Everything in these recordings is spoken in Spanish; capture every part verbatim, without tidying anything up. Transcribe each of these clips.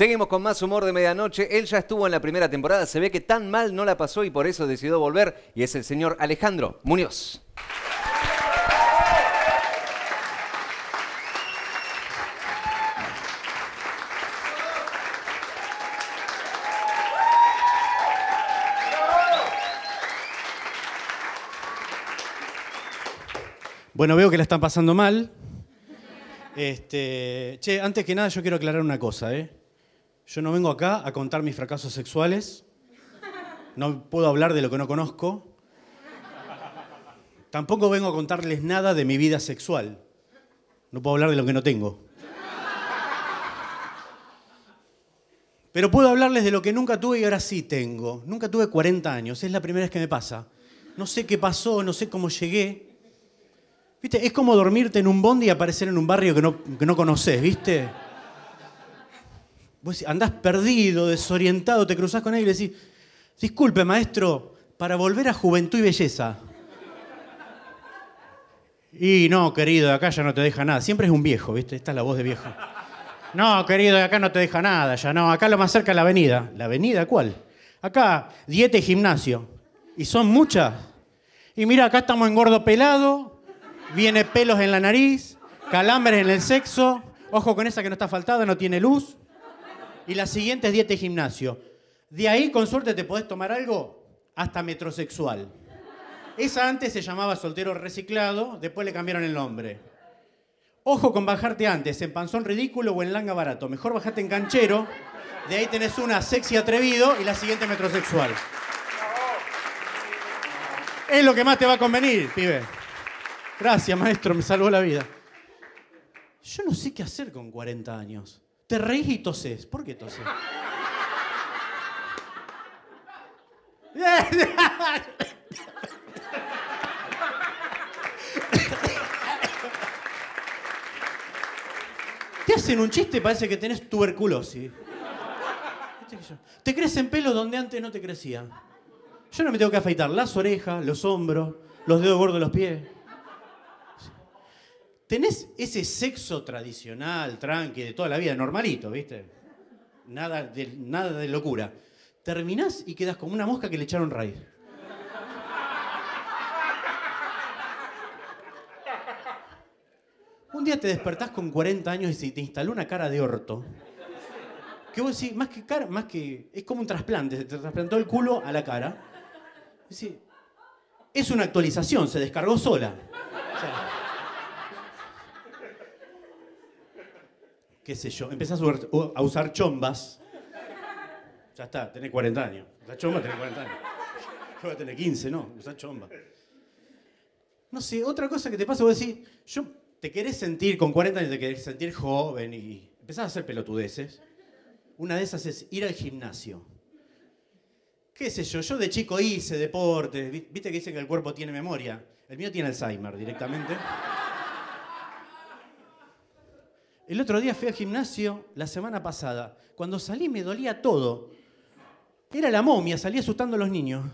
Seguimos con más Humor de Medianoche. Él ya estuvo en la primera temporada, se ve que tan mal no la pasó y por eso decidió volver, y es el señor Alejandro Muñoz. Bueno, veo que la están pasando mal. Este, che, antes que nada yo quiero aclarar una cosa, ¿eh? Yo no vengo acá a contar mis fracasos sexuales. No puedo hablar de lo que no conozco. Tampoco vengo a contarles nada de mi vida sexual. No puedo hablar de lo que no tengo. Pero puedo hablarles de lo que nunca tuve y ahora sí tengo. Nunca tuve cuarenta años, es la primera vez que me pasa. No sé qué pasó, no sé cómo llegué. ¿Viste? Es como dormirte en un bondi y aparecer en un barrio que no, que no conoces, ¿viste? Vos andás perdido, desorientado, te cruzás con él y le decís: disculpe, maestro, para volver a juventud y belleza. Y no, querido, de acá ya no te deja nada. Siempre es un viejo, ¿viste? Esta es la voz de viejo. No, querido, de acá no te deja nada, ya no. Acá lo más cerca es la avenida. ¿La avenida cuál? Acá, dieta y gimnasio. ¿Y son muchas? Y mira, acá estamos en gordo pelado. Viene pelos en la nariz, calambres en el sexo, ojo con esa que no está faltada, no tiene luz. Y la siguiente es dieta y gimnasio. De ahí, con suerte, te podés tomar algo hasta metrosexual. Esa antes se llamaba soltero reciclado, después le cambiaron el nombre. Ojo con bajarte antes, en panzón ridículo o en langa barato. Mejor bajate en canchero, de ahí tenés una sexy atrevido y la siguiente metrosexual. Es lo que más te va a convenir, pibe. Gracias, maestro, me salvó la vida. Yo no sé qué hacer con cuarenta años. Te reís y tosés. ¿Por qué tosés? Te hacen un chiste y parece que tenés tuberculosis. Te crecen pelos donde antes no te crecía. Yo no me tengo que afeitar las orejas, los hombros, los dedos gordos de los pies. Tenés ese sexo tradicional, tranqui, de toda la vida, normalito, ¿viste? Nada de, nada de locura. Terminás y quedás como una mosca que le echaron raíz. Un día te despertás con cuarenta años y se te instaló una cara de orto. Que vos decís, más que cara, más que... Es como un trasplante, se te trasplantó el culo a la cara. Decís, es una actualización, se descargó sola. O sea, qué sé yo, empezás a usar chombas. Ya está, tenés cuarenta años. Usás chomba, tenés cuarenta años. Yo voy a tener quince, no, usás chomba. No sé, otra cosa que te pasa, vos decís, yo te querés sentir, con cuarenta años te querés sentir joven y empezás a hacer pelotudeces. Una de esas es ir al gimnasio. Qué sé yo, yo de chico hice deporte, viste que dicen que el cuerpo tiene memoria. El mío tiene Alzheimer directamente. El otro día fui al gimnasio, la semana pasada. Cuando salí me dolía todo. Era la momia, salí asustando a los niños.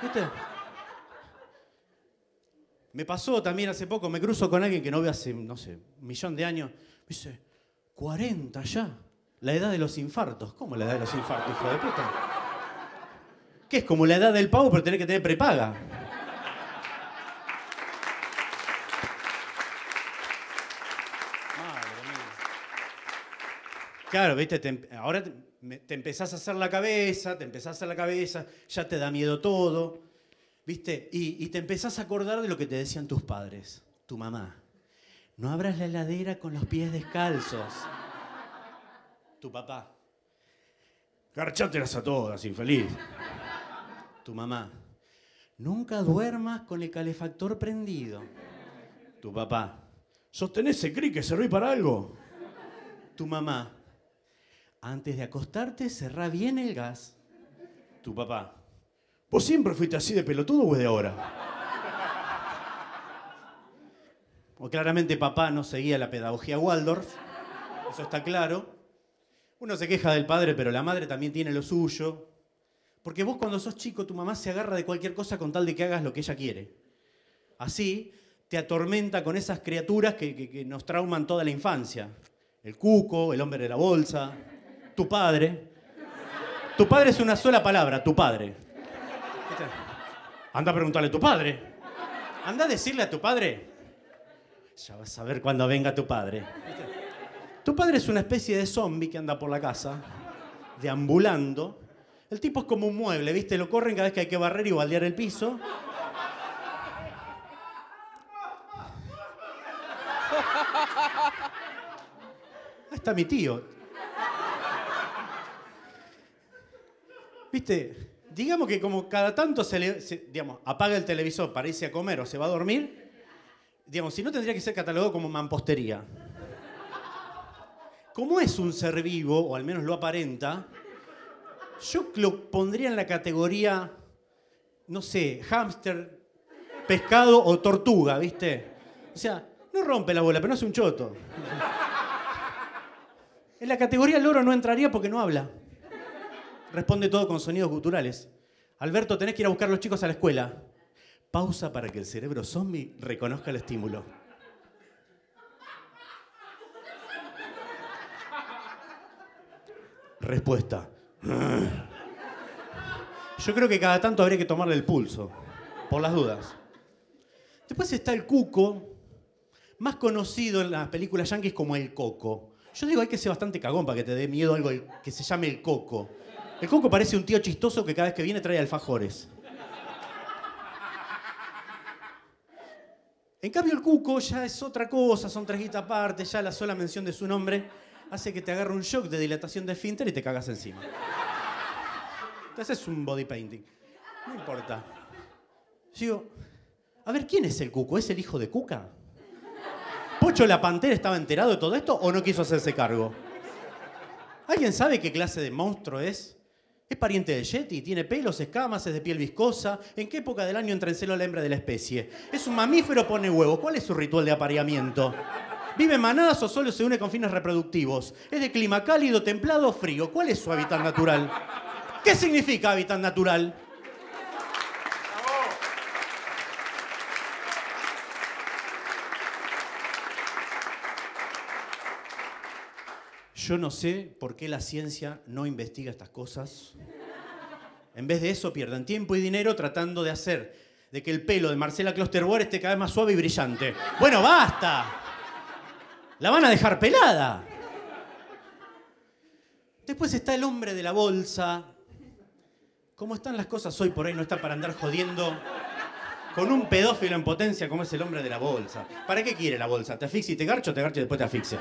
¿Viste? Me pasó también hace poco, me cruzo con alguien que no veo hace, no sé, un millón de años. Me dice, cuarenta ya, la edad de los infartos. ¿Cómo la edad de los infartos, hijo de puta? ¿Qué es como la edad del pavo, pero tenés que tener prepaga? Claro, ¿viste? Te, ahora te, te empezás a hacer la cabeza, te empezás a hacer la cabeza, ya te da miedo todo, ¿viste? Y, y te empezás a acordar de lo que te decían tus padres, tu mamá. No abras la heladera con los pies descalzos. Tu papá. Garchátelas a todas, infeliz. Tu mamá. Nunca duermas con el calefactor prendido. Tu papá. ¿Sostenés ese cri que serví para algo? Tu mamá. Antes de acostarte, cerrá bien el gas. Tu papá. ¿Vos siempre fuiste así de pelotudo o es de ahora? O claramente papá no seguía la pedagogía Waldorf. Eso está claro. Uno se queja del padre, pero la madre también tiene lo suyo. Porque vos cuando sos chico, tu mamá se agarra de cualquier cosa con tal de que hagas lo que ella quiere. Así te atormenta con esas criaturas que, que, que nos trauman toda la infancia. El cuco, el hombre de la bolsa... tu padre. Tu padre es una sola palabra, tu padre. Anda a preguntarle a tu padre. Anda a decirle a tu padre. Ya vas a ver cuando venga tu padre. Tu padre es una especie de zombie que anda por la casa, deambulando. El tipo es como un mueble, ¿viste? Lo corren cada vez que hay que barrer y baldear el piso. Ahí está mi tío. ¿Viste? Digamos que como cada tanto se le... Se, digamos, apaga el televisor para irse a comer o se va a dormir, digamos, si no tendría que ser catalogado como mampostería. Como es un ser vivo, o al menos lo aparenta, yo lo pondría en la categoría, no sé, hámster, pescado o tortuga, ¿viste? O sea, no rompe la bola, pero no es un choto. En la categoría loro no entraría porque no habla. Responde todo con sonidos guturales. Alberto, tenés que ir a buscar a los chicos a la escuela. Pausa para que el cerebro zombie reconozca el estímulo. Respuesta. Yo creo que cada tanto habría que tomarle el pulso, por las dudas. Después está el cuco, más conocido en las películas yanquis como el coco. Yo digo, hay que ser bastante cagón para que te dé miedo algo que se llame el coco. El coco parece un tío chistoso que cada vez que viene trae alfajores. En cambio el cuco ya es otra cosa, son tres guitas aparte, ya la sola mención de su nombre hace que te agarre un shock de dilatación de esfínter y te cagas encima. Entonces es un body painting. No importa. Digo, a ver, ¿quién es el cuco? ¿Es el hijo de Cuca? ¿Pocho la Pantera estaba enterado de todo esto o no quiso hacerse cargo? ¿Alguien sabe qué clase de monstruo es? ¿Es pariente de Yeti? ¿Tiene pelos, escamas, es de piel viscosa? ¿En qué época del año entra en celo la hembra de la especie? ¿Es un mamífero, pone huevo? ¿Cuál es su ritual de apareamiento? ¿Vive en manadas o solo se une con fines reproductivos? ¿Es de clima cálido, templado o frío? ¿Cuál es su hábitat natural? ¿Qué significa hábitat natural? Yo no sé por qué la ciencia no investiga estas cosas. En vez de eso pierden tiempo y dinero tratando de hacer de que el pelo de Marcela Klosterbauer esté cada vez más suave y brillante. ¡Bueno, basta! ¡La van a dejar pelada! Después está el hombre de la bolsa. ¿Cómo están las cosas hoy por ahí? No está para andar jodiendo con un pedófilo en potencia como es el hombre de la bolsa. ¿Para qué quiere la bolsa? ¿Te asfixia y te garcho, te garcho y después te asfixia?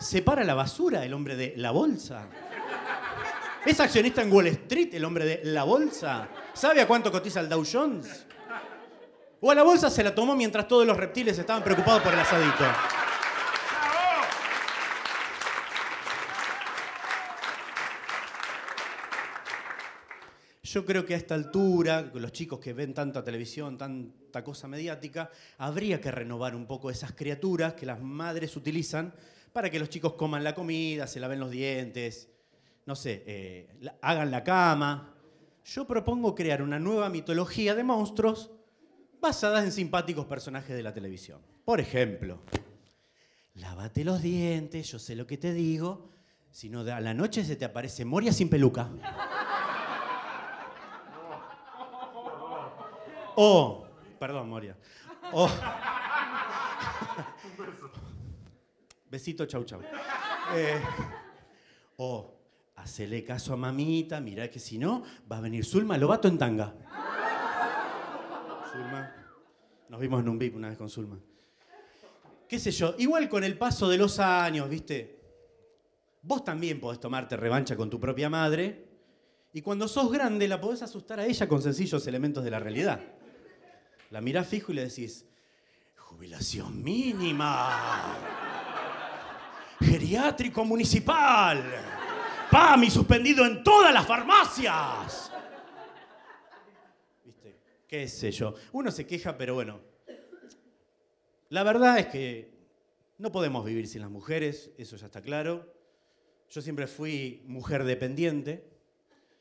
Separa la basura el hombre de la bolsa. ¿Es accionista en Wall Street el hombre de la bolsa? ¿Sabe a cuánto cotiza el Dow Jones? ¿O a la bolsa se la tomó mientras todos los reptiles estaban preocupados por el asadito? Yo creo que a esta altura, los chicos que ven tanta televisión, tanta cosa mediática, habría que renovar un poco esas criaturas que las madres utilizan para que los chicos coman la comida, se laven los dientes, no sé, eh, la, hagan la cama. Yo propongo crear una nueva mitología de monstruos basadas en simpáticos personajes de la televisión. Por ejemplo, lávate los dientes, yo sé lo que te digo, si no a la noche se te aparece Moria sin peluca. O, perdón Moria, o... Besito, chau, chau. Eh, o, hacele caso a mamita, mirá que si no, va a venir Zulma Lobato en tanga. Zulma. Nos vimos en un V I P una vez con Zulma. Qué sé yo, igual con el paso de los años, ¿viste? Vos también podés tomarte revancha con tu propia madre y cuando sos grande la podés asustar a ella con sencillos elementos de la realidad. La mirás fijo y le decís, jubilación mínima. Geriátrico municipal. PAMI suspendido en todas las farmacias. ¿Viste? ¿Qué sé yo? Uno se queja, pero bueno. La verdad es que no podemos vivir sin las mujeres, eso ya está claro. Yo siempre fui mujer dependiente.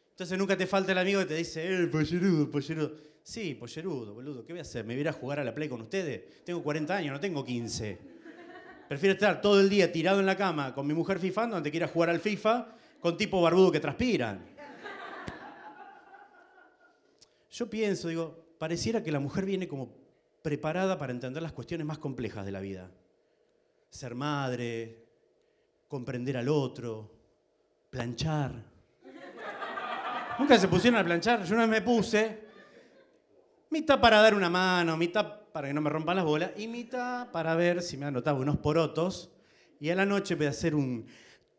Entonces nunca te falta el amigo que te dice, eh, pollerudo, pollerudo. Sí, pollerudo, boludo, ¿qué voy a hacer? ¿Me voy a ir a jugar a la play con ustedes? Tengo cuarenta años, no tengo quince. Prefiero estar todo el día tirado en la cama con mi mujer fifando antes que ir a jugar al FIFA con tipo barbudo que transpiran. Yo pienso, digo, pareciera que la mujer viene como preparada para entender las cuestiones más complejas de la vida. Ser madre, comprender al otro, planchar. Nunca se pusieron a planchar, yo no me puse. Mitad para dar una mano, mitad para que no me rompan las bolas y mitad para ver si me anotaba unos porotos y a la noche voy a hacer un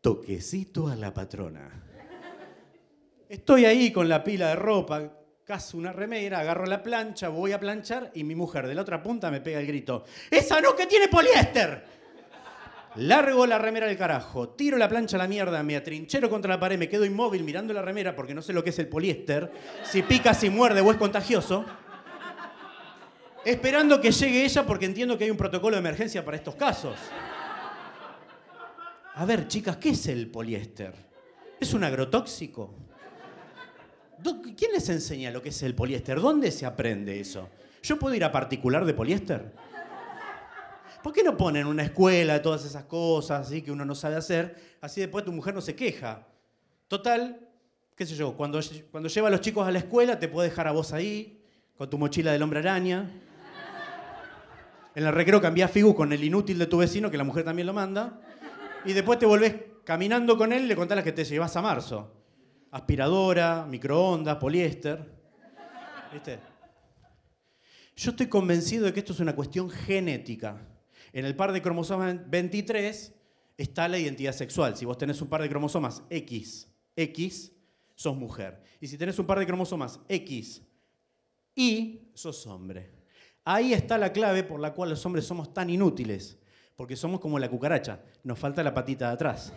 toquecito a la patrona. Estoy ahí con la pila de ropa, cazo una remera, agarro la plancha, voy a planchar y mi mujer de la otra punta me pega el grito: ¡esa no que tiene poliéster! Largo la remera del carajo, tiro la plancha a la mierda, me atrinchero contra la pared, me quedo inmóvil mirando la remera porque no sé lo que es el poliéster, si pica, si muerde o es contagioso, esperando que llegue ella porque entiendo que hay un protocolo de emergencia para estos casos. A ver, chicas, ¿qué es el poliéster? ¿Es un agrotóxico? ¿Quién les enseña lo que es el poliéster? ¿Dónde se aprende eso? ¿Yo puedo ir a particular de poliéster? ¿Por qué no ponen una escuela de todas esas cosas así que uno no sabe hacer? Así después tu mujer no se queja. Total, qué sé yo, cuando, cuando lleva a los chicos a la escuela te puede dejar a vos ahí, con tu mochila del hombre araña. En el recreo cambiás figu con el inútil de tu vecino, que la mujer también lo manda. Y después te volvés caminando con él y le contás las que te llevas a marzo. Aspiradora, microondas, poliéster. ¿Viste? Yo estoy convencido de que esto es una cuestión genética. En el par de cromosomas veintitrés está la identidad sexual. Si vos tenés un par de cromosomas X, X, sos mujer. Y si tenés un par de cromosomas X, Y, sos hombre. Ahí está la clave por la cual los hombres somos tan inútiles. Porque somos como la cucaracha. Nos falta la patita de atrás.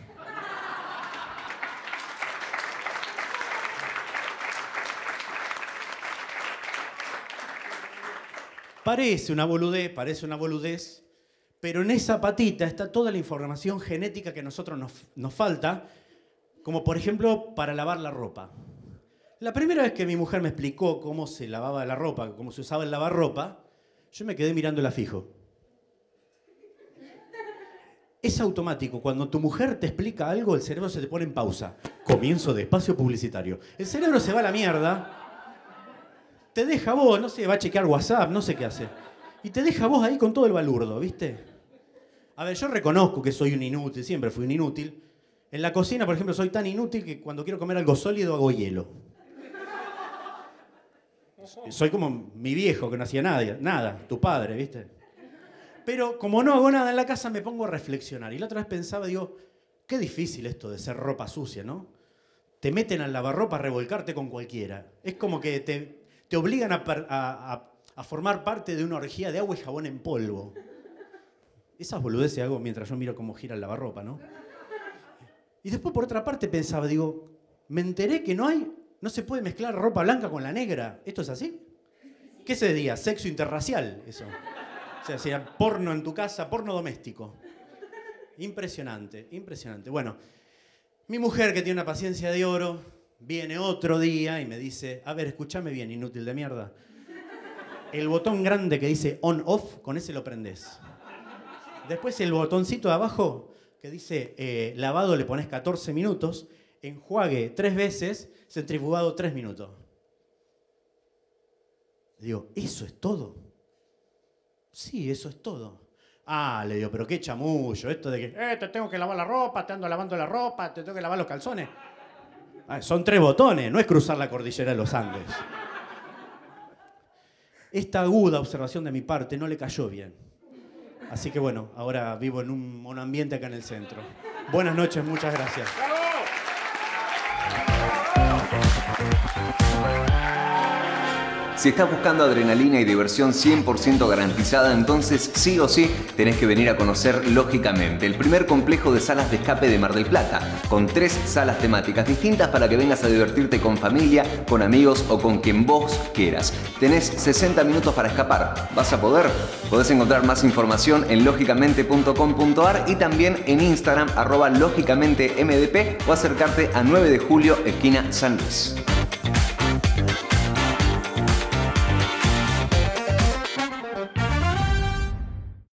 Parece una boludez, parece una boludez. Pero en esa patita está toda la información genética que a nosotros nos, nos falta, como por ejemplo para lavar la ropa. La primera vez que mi mujer me explicó cómo se lavaba la ropa, cómo se usaba el lavarropa, yo me quedé mirándola fijo. Es automático, cuando tu mujer te explica algo, el cerebro se te pone en pausa. Comienzo de espacio publicitario. El cerebro se va a la mierda, te deja vos, no sé, va a chequear WhatsApp, no sé qué hace. Y te deja vos ahí con todo el balurdo, ¿viste? A ver, yo reconozco que soy un inútil, siempre fui un inútil. En la cocina, por ejemplo, soy tan inútil que cuando quiero comer algo sólido hago hielo. Soy como mi viejo que no hacía nada, nada, tu padre, ¿viste? Pero como no hago nada en la casa me pongo a reflexionar. Y la otra vez pensaba, digo, qué difícil esto de ser ropa sucia, ¿no? Te meten al lavarropa a revolcarte con cualquiera. Es como que te, te obligan a, a, a, a formar parte de una orgía de agua y jabón en polvo. Esas boludeces hago mientras yo miro cómo gira el lavarropa, ¿no? Y después, por otra parte, pensaba, digo, me enteré que no hay, no se puede mezclar ropa blanca con la negra. ¿Esto es así? ¿Qué se diría? Sexo interracial, eso. O sea, sería porno en tu casa, porno doméstico. Impresionante, impresionante. Bueno, mi mujer, que tiene una paciencia de oro, viene otro día y me dice, a ver, escúchame bien, inútil de mierda. El botón grande que dice on-off, con ese lo prendés. Después el botoncito de abajo que dice eh, lavado le pones catorce minutos, enjuague tres veces, centrifugado tres minutos. Le digo, ¿eso es todo? Sí, eso es todo. Ah, le digo, pero qué chamullo, esto de que eh, te tengo que lavar la ropa, te ando lavando la ropa, te tengo que lavar los calzones. Ah, son tres botones, no es cruzar la cordillera de los Andes. Esta aguda observación de mi parte no le cayó bien. Así que bueno, ahora vivo en un monoambiente acá en el centro. Buenas noches, muchas gracias. Si estás buscando adrenalina y diversión cien por ciento garantizada, entonces sí o sí tenés que venir a conocer Lógicamente, el primer complejo de salas de escape de Mar del Plata, con tres salas temáticas distintas para que vengas a divertirte con familia, con amigos o con quien vos quieras. Tenés sesenta minutos para escapar. ¿Vas a poder? Podés encontrar más información en lógicamente punto com punto ar y también en Instagram, arroba lógicamente m d p, o acercarte a nueve de julio, esquina San Luis.